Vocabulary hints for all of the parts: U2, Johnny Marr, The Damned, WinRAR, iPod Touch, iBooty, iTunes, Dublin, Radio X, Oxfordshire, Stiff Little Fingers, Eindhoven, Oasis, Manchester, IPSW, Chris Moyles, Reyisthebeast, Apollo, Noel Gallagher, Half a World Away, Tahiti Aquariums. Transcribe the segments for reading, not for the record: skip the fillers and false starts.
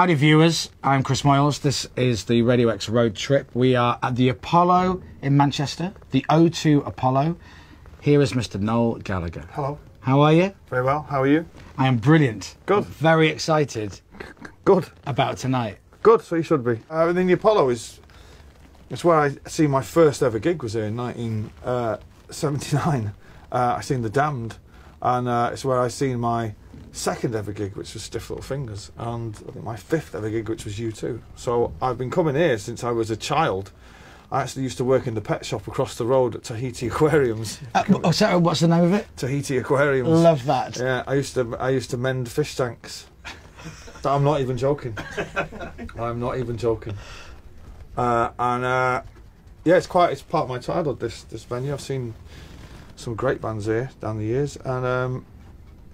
Howdy viewers, I'm Chris Moyles. This is the Radio X road trip. We are at the Apollo in Manchester, the O2 Apollo. Here is Mr. Noel Gallagher. Hello. How are you? Very well, how are you? I am brilliant. Good. I'm very excited. Good. About tonight. Good, so you should be. And then the Apollo it's where I see my first ever gig was here in 1979. I seen The Damned, and it's where I seen my second ever gig, which was Stiff Little Fingers, and I think my fifth ever gig, which was U2. So I've been coming here since I was a child. I actually used to work in the pet shop across the road at Tahiti Aquariums. So what's the name of it? Tahiti Aquariums. Love that. Yeah, I used to mend fish tanks. I'm not even joking. I'm not even joking. Yeah, it's part of my childhood. This venue. I've seen some great bands here down the years, and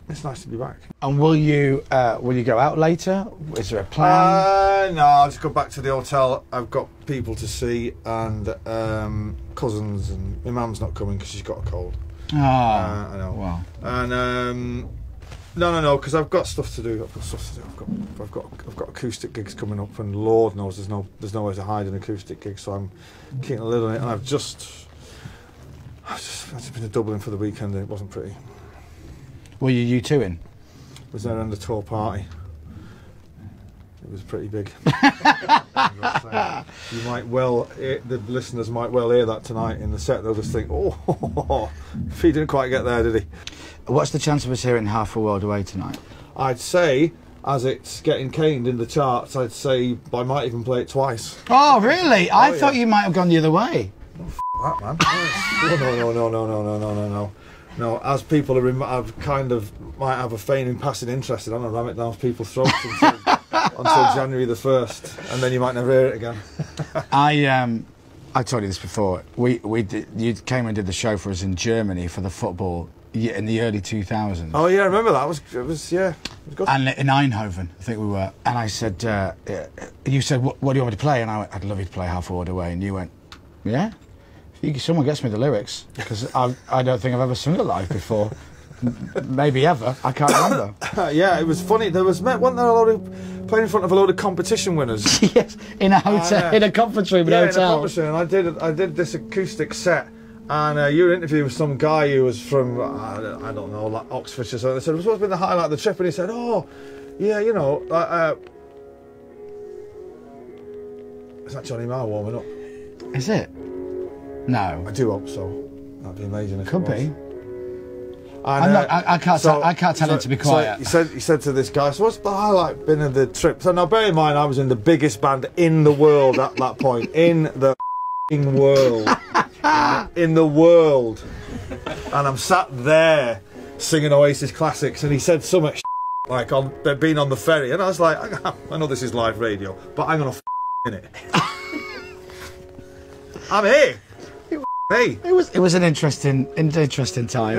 it's nice to be back. And will you go out later? Is there a plan? No, I'll just go back to the hotel. I've got people to see and cousins, and my mum's not coming because she's got a cold. Oh, I know. Wow. And no, because I've got stuff to do. I've got acoustic gigs coming up, and Lord knows there's nowhere to hide an acoustic gig, so I'm keeping a lid on it. And I've just been to Dublin for the weekend, and it wasn't pretty. Were you U2 in? Was there an under-tour party? It was pretty big. You might well, the listeners might well hear that tonight in the set. They'll just think, oh, he didn't quite get there, did he? What's the chance of us hearing Half a World Away tonight? I'd say, as it's getting caned in the charts, I'd say I might even play it twice. Oh, really? Oh, I thought you might have gone the other way. Oh, f*** that, man. No. No, as people are, might have a feigning passing interest in, I'm going to ram it down people's throats until January the 1st, and then you might never hear it again. I told you this before. You came and did the show for us in Germany for the football in the early 2000s. Oh yeah, I remember that. It was good. And in Eindhoven, I think we were. And I said, you said, what do you want me to play? And I went, I'd love you to play Half a World Away. And you went, yeah. Someone gets me the lyrics, because I don't think I've ever sung it live before. Maybe ever. I can't remember. Yeah, it was funny. Wasn't there a load of playing in front of a load of competition winners? Yes, in a hotel, in a conference room, yeah, in a conference room. And I did this acoustic set, and you were interviewing some guy who was from I don't know, like Oxfordshire. So they said, "What's been the highlight of the trip?" And he said, "Oh, yeah, you know, is that Johnny Marr warming up? Is it?" No. I do hope so. That'd be amazing if it was. Could be. I can't tell him to be quiet. So he said to this guy, so what's the highlight been of the trip? So now bear in mind I was in the biggest band in the world at that point. In the f***ing world. In the world. And I'm sat there singing Oasis classics, and he said so much like on being on the ferry, and I was like, I know this is live radio, but I'm gonna f***ing it. I'm here. Hey. It was an interesting time. It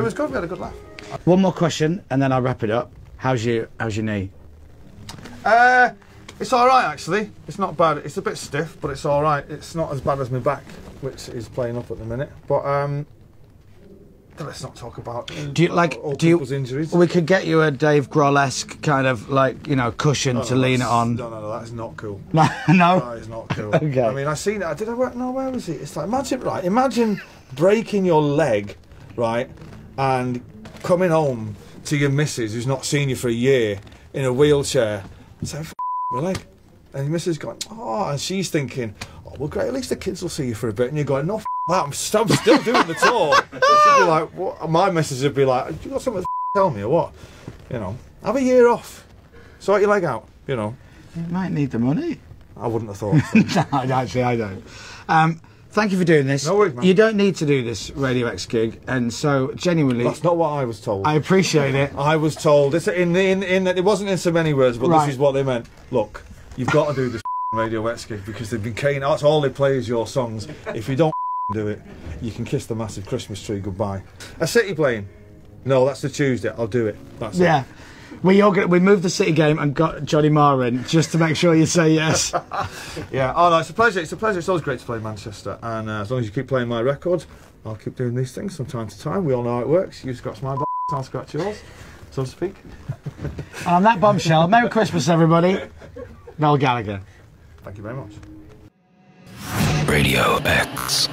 was good. We had a good laugh. One more question, and then I'll wrap it up. How's your knee? It's all right actually. It's not bad. It's a bit stiff, but it's all right. It's not as bad as my back, which is playing up at the minute. But let's not talk about people's injuries. We could get you a Dave Grohl-esque kind of cushion to lean it on. No, that's not cool. No, that is not cool. Okay. I mean, I seen it. Where was it? It's like imagine breaking your leg, right, and coming home to your missus who's not seen you for a year in a wheelchair, and saying, "F*** my leg," and your missus going, "Oh," and she's thinking, "Oh, well, great. At least the kids will see you for a bit," and you're going, "No." I'm still doing the tour. She'd be like, what? My message would be like, "You got something to tell me or what? You know, have a year off, sort your leg out. You know, you might need the money." I wouldn't have thought. So. No, actually, I don't. Thank you for doing this. No worries, man. You don't need to do this Radio X gig, and so genuinely, that's not what I was told. I appreciate it. I was told it's it wasn't in so many words, but right. This is what they meant. Look, you've got to do this Radio X gig because they've been caned. That's all they play is your songs. If you don't do it, you can kiss the massive Christmas tree goodbye. A City playing? No, that's the Tuesday. I'll do it. That's yeah. It. We moved the City game and got Johnny Marr in just to make sure you say yes. Yeah. Oh no, it's a pleasure. It's a pleasure. It's always great to play Manchester, and as long as you keep playing my records, I'll keep doing these things from time to time. We all know how it works. You scratch my b****, I'll scratch yours, so to speak. And on that bombshell, Merry Christmas, everybody. Noel Gallagher. Thank you very much. Radio X.